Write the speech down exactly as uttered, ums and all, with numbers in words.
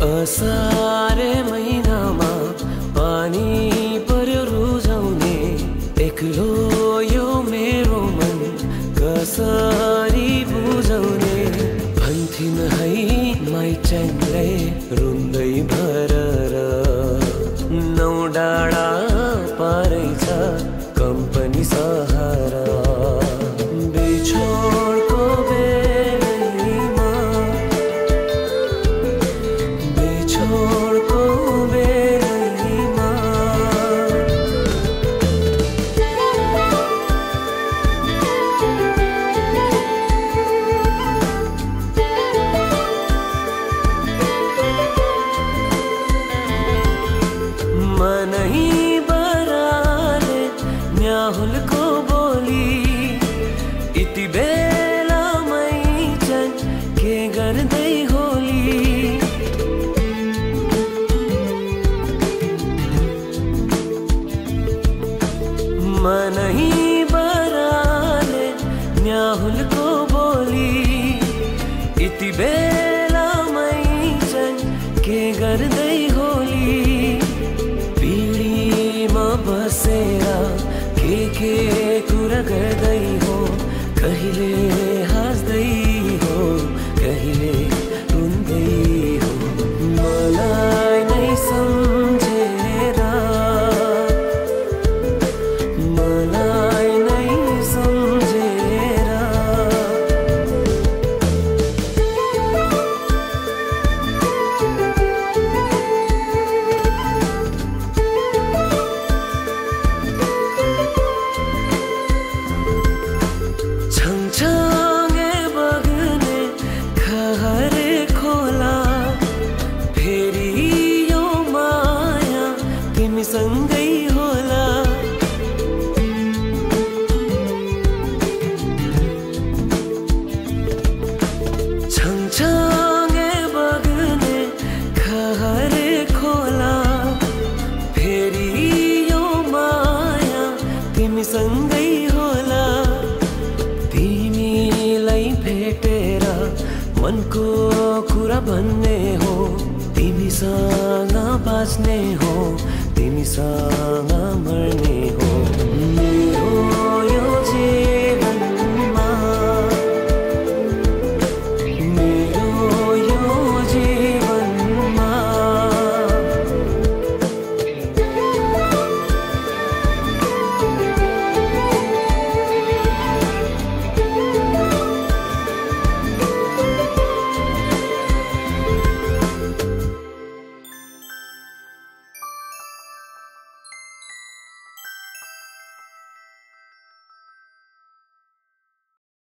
असारे महिनामा पानी पर रुझाउने एक्लो यो मेरो मन कसरी बुझाउने भन्थिन है माई चेङ्ले रुन्दै भरर नौ डाँडा पारै छ कम्पनी सहारा बिछोडको नहीं बराले न्याहुल को बोली इति बेला मई चन के गर्दै होली मन नहीं बराले न्याहुल को बोली इति बेला मई चन के गर्दै होली बसेरा के के कुरा गर्दै हो कहिले हाँस्दै हो कहिले रुन्दै हो मलाई नै सम्झेर मलाई नै सम्झेर संगै होला छङछङे बगने खहरे खोला फेरि यो माया तिमी संगै होला तिमीलाई भेटेर मनको कुरा भन्ने हो तिमीसँग बाँच्ने हो तिमीसँग मर्ने हो मेरो यो